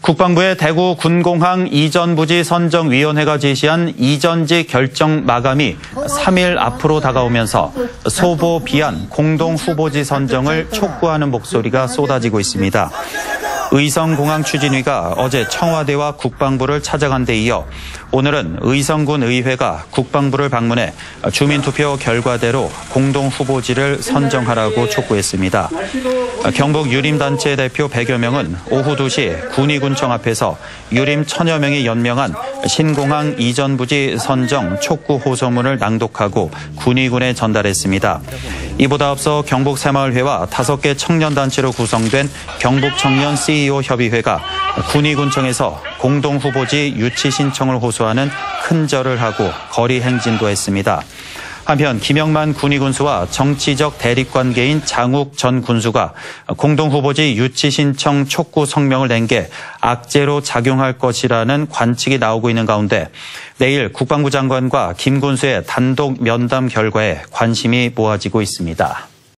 국방부의 대구 군공항 이전부지 선정위원회가 제시한 이전지 결정 마감이 3일 앞으로 다가오면서 소보-비안 공동후보지 선정을 촉구하는 목소리가 쏟아지고 있습니다. 의성공항 추진위가 어제 청와대와 국방부를 찾아간 데 이어 오늘은 의성군 의회가 국방부를 방문해 주민투표 결과대로 공동후보지를 선정하라고 촉구했습니다. 경북 유림단체 대표 100여 명은 오후 2시 군위군청 앞에서 유림 1000여 명이 연명한 신공항 이전부지 선정 촉구 호소문을 낭독하고 군위군에 전달했습니다. 이보다 앞서 경북 새마을회와 5개 청년단체로 구성된 경북청년 CEO 협의회가 군위군청에서 공동후보지 유치 신청을 호소하는 큰절을 하고 거리 행진도 했습니다. 한편 김영만 군위군수와 정치적 대립관계인 장욱 전 군수가 공동후보지 유치 신청 촉구 성명을 낸 게 악재로 작용할 것이라는 관측이 나오고 있는 가운데 내일 국방부 장관과 김 군수의 단독 면담 결과에 관심이 모아지고 있습니다.